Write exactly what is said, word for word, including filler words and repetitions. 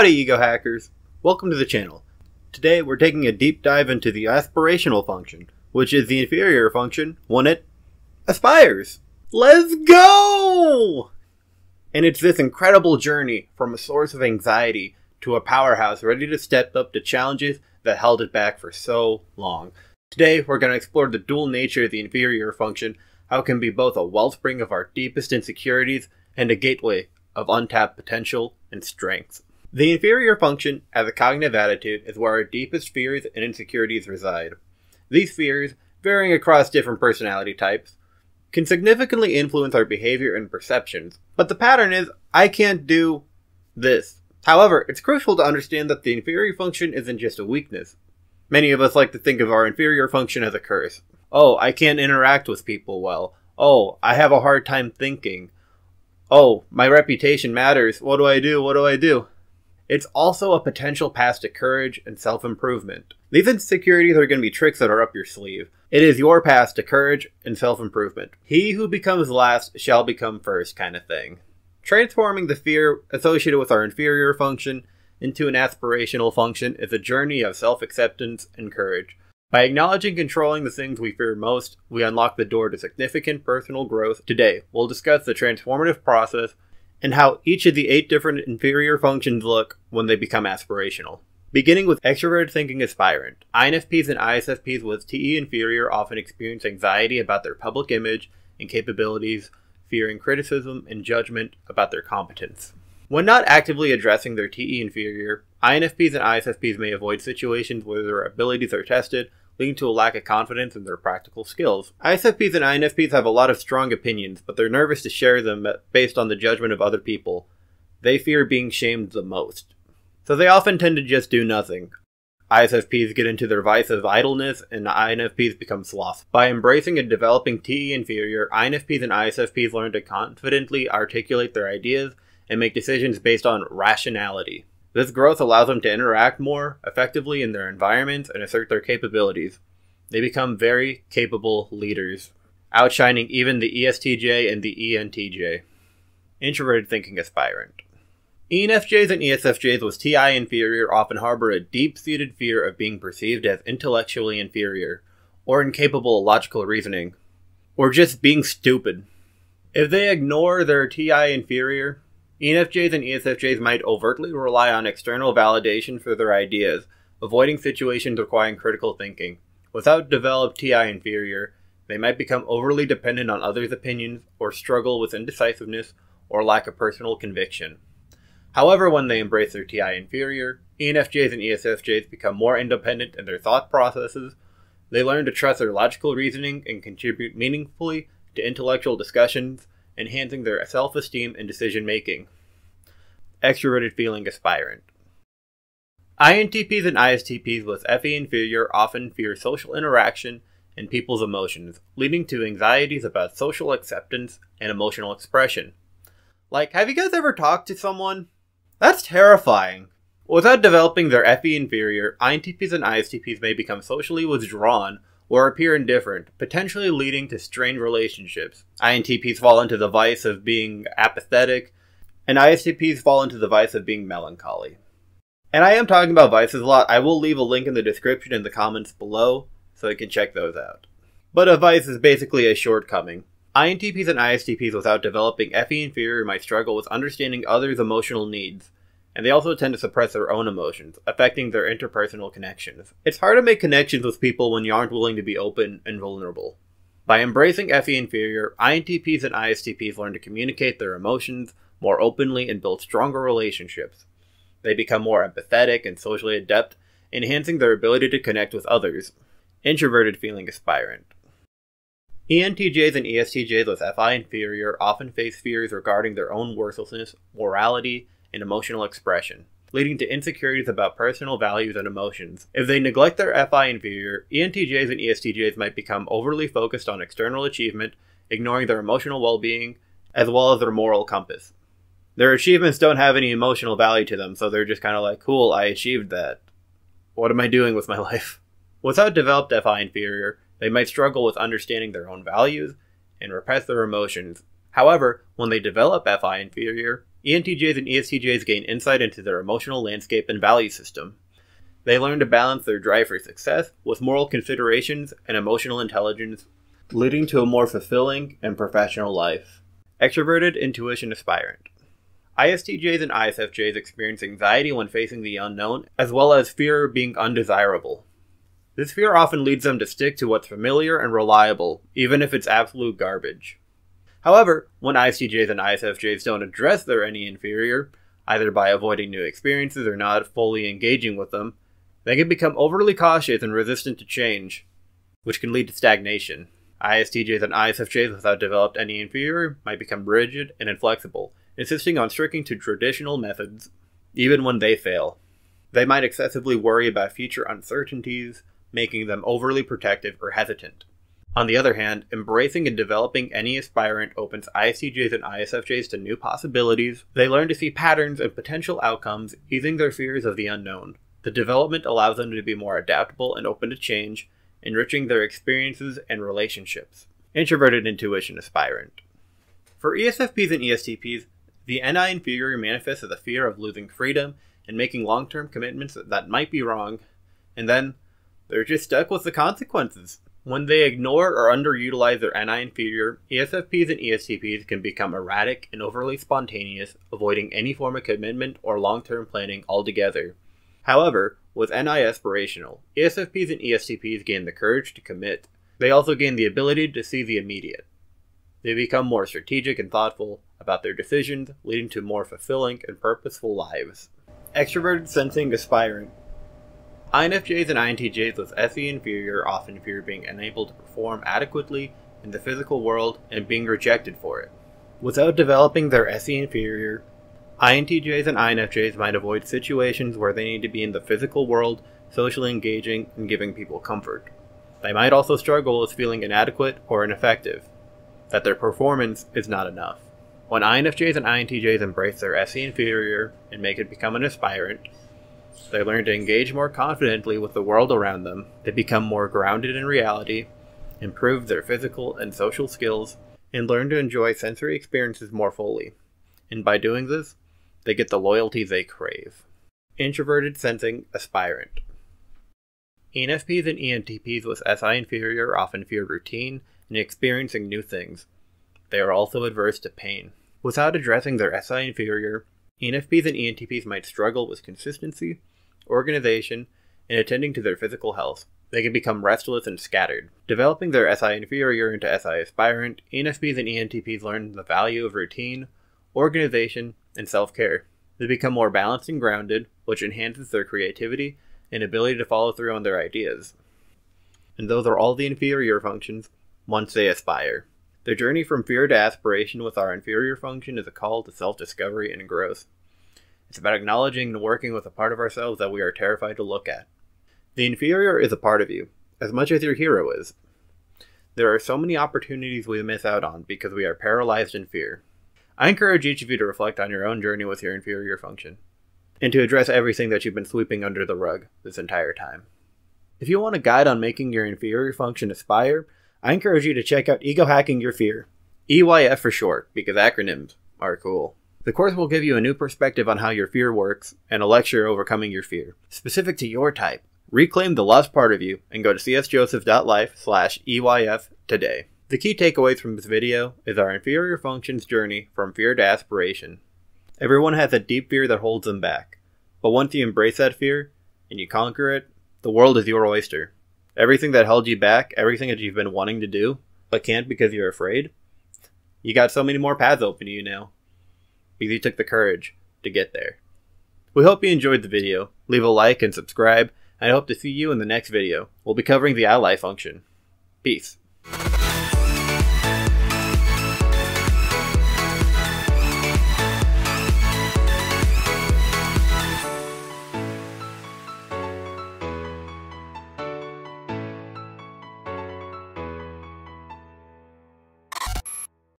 Howdy, EgoHackers! Welcome to the channel. Today we're taking a deep dive into the aspirational function, which is the inferior function when it aspires. Let's go! And it's this incredible journey from a source of anxiety to a powerhouse ready to step up to challenges that held it back for so long. Today we're going to explore the dual nature of the inferior function, how it can be both a wellspring of our deepest insecurities and a gateway of untapped potential and strength. The inferior function, as a cognitive attitude, is where our deepest fears and insecurities reside. These fears, varying across different personality types, can significantly influence our behavior and perceptions, but the pattern is, I can't do this. However, it's crucial to understand that the inferior function isn't just a weakness. Many of us like to think of our inferior function as a curse. Oh, I can't interact with people well. Oh, I have a hard time thinking. Oh, my reputation matters. What do I do? What do I do? It's also a potential path to courage and self-improvement. These insecurities are going to be tricks that are up your sleeve. It is your path to courage and self-improvement. He who becomes last shall become first kind of thing. Transforming the fear associated with our inferior function into an aspirational function is a journey of self-acceptance and courage. By acknowledging and controlling the things we fear most, we unlock the door to significant personal growth. Today, we'll discuss the transformative process and how each of the eight different inferior functions look when they become aspirational. Beginning with extroverted thinking aspirant, I N F Ps and I S F Ps with T E inferior often experience anxiety about their public image and capabilities, fearing criticism and judgment about their competence. When not actively addressing their T E inferior, I N F Ps and I S F Ps may avoid situations where their abilities are tested, leading to a lack of confidence in their practical skills. I S F Ps and I N F Ps have a lot of strong opinions, but they're nervous to share them based on the judgment of other people. They fear being shamed the most. So they often tend to just do nothing. I S F Ps get into their vice of idleness, and I N F Ps become slothful. By embracing and developing T E inferior, I N F Ps and I S F Ps learn to confidently articulate their ideas and make decisions based on rationality. This growth allows them to interact more effectively in their environments and assert their capabilities. They become very capable leaders, outshining even the E S T J and the E N T J. Introverted thinking aspirant. E N F Js and E S F Js with T I inferior often harbor a deep-seated fear of being perceived as intellectually inferior, or incapable of logical reasoning, or just being stupid. If they ignore their T I inferior, E N F Js and E S F Js might overtly rely on external validation for their ideas, avoiding situations requiring critical thinking. Without developed T I inferior, they might become overly dependent on others' opinions or struggle with indecisiveness or lack of personal conviction. However, when they embrace their T I inferior, E N F Js and E S F Js become more independent in their thought processes. They learn to trust their logical reasoning and contribute meaningfully to intellectual discussions, enhancing their self-esteem and decision-making. Extroverted feeling aspirant. I N T Ps and I S T Ps with F E inferior often fear social interaction and people's emotions, leading to anxieties about social acceptance and emotional expression. Like, have you guys ever talked to someone? That's terrifying. Without developing their F E inferior, I N T Ps and I S T Ps may become socially withdrawn or appear indifferent, potentially leading to strained relationships. I N T Ps fall into the vice of being apathetic, and I S T Ps fall into the vice of being melancholy. And I am talking about vices a lot. I will leave a link in the description and the comments below, so you can check those out. But a vice is basically a shortcoming. I N T Ps and I S T Ps without developing F E inferior might struggle with understanding others' emotional needs, and they also tend to suppress their own emotions, affecting their interpersonal connections. It's hard to make connections with people when you aren't willing to be open and vulnerable. By embracing F E inferior, I N T Ps and I S T Ps learn to communicate their emotions more openly and build stronger relationships. They become more empathetic and socially adept, enhancing their ability to connect with others. Introverted feeling aspirant. E N T Js and E S T Js with F I inferior often face fears regarding their own worthlessness, morality, and emotional expression, leading to insecurities about personal values and emotions. If they neglect their F I inferior, E N T Js and E S T Js might become overly focused on external achievement, ignoring their emotional well-being, as well as their moral compass. Their achievements don't have any emotional value to them, so they're just kind of like, cool, I achieved that. What am I doing with my life? Without developed F I inferior, they might struggle with understanding their own values and repress their emotions. However, when they develop F I inferior, E N T Js and E S T Js gain insight into their emotional landscape and value system. They learn to balance their drive for success with moral considerations and emotional intelligence, leading to a more fulfilling and professional life. Extroverted intuition aspirant. I S T Js and I S F Js experience anxiety when facing the unknown, as well as fear of being undesirable. This fear often leads them to stick to what's familiar and reliable, even if it's absolute garbage. However, when I S T Js and I S F Js don't address their any inferior, either by avoiding new experiences or not fully engaging with them, they can become overly cautious and resistant to change, which can lead to stagnation. I S T Js and I S F Js without developed any inferior might become rigid and inflexible, insisting on sticking to traditional methods, even when they fail. They might excessively worry about future uncertainties, making them overly protective or hesitant. On the other hand, embracing and developing any aspirant opens I S T Js and I S F Js to new possibilities. They learn to see patterns and potential outcomes, easing their fears of the unknown. The development allows them to be more adaptable and open to change, enriching their experiences and relationships. Introverted intuition aspirant. For E S F Ps and E S T Ps, the N I inferior manifests as a fear of losing freedom and making long-term commitments that might be wrong, and then they're just stuck with the consequences. When they ignore or underutilize their N I inferior, E S F Ps and E S T Ps can become erratic and overly spontaneous, avoiding any form of commitment or long-term planning altogether. However, with N I aspirational, E S F Ps and E S T Ps gain the courage to commit. They also gain the ability to see the immediate. They become more strategic and thoughtful about their decisions, leading to more fulfilling and purposeful lives. Extroverted sensing aspirant. I N F Js and I N T Js with S E inferior often fear being unable to perform adequately in the physical world and being rejected for it. Without developing their S E inferior, I N T Js and I N F Js might avoid situations where they need to be in the physical world, socially engaging, and giving people comfort. They might also struggle with feeling inadequate or ineffective, that their performance is not enough. When I N F Js and I N T Js embrace their S E inferior and make it become an aspirant, they learn to engage more confidently with the world around them. They become more grounded in reality, improve their physical and social skills, and learn to enjoy sensory experiences more fully. And by doing this, they get the loyalty they crave. Introverted sensing aspirant. E N F Ps and E N T Ps with S I inferior often fear routine and experiencing new things. They are also adverse to pain. Without addressing their S I inferior, E N F Ps and E N T Ps might struggle with consistency, organization, and attending to their physical health. They can become restless and scattered. Developing their S I inferior into S I aspirant, E N F Ps and E N T Ps learn the value of routine, organization, and self-care. They become more balanced and grounded, which enhances their creativity and ability to follow through on their ideas. And those are all the inferior functions once they aspire. Their journey from fear to aspiration with our inferior function is a call to self-discovery and growth. It's about acknowledging and working with a part of ourselves that we are terrified to look at. The inferior is a part of you, as much as your hero is. There are so many opportunities we miss out on because we are paralyzed in fear. I encourage each of you to reflect on your own journey with your inferior function, and to address everything that you've been sweeping under the rug this entire time. If you want a guide on making your inferior function aspire, I encourage you to check out Ego Hacking Your Fear, E Y F for short, because acronyms are cool. The course will give you a new perspective on how your fear works, and a lecture overcoming your fear, specific to your type. Reclaim the lost part of you, and go to c s joseph dot life slash E Y F today. The key takeaways from this video is our inferior function's journey from fear to aspiration. Everyone has a deep fear that holds them back, but once you embrace that fear, and you conquer it, the world is your oyster. Everything that held you back, everything that you've been wanting to do, but can't because you're afraid, you got so many more paths open to you now, because you took the courage to get there. We hope you enjoyed the video. Leave a like and subscribe, and I hope to see you in the next video. We'll be covering the ally function. Peace.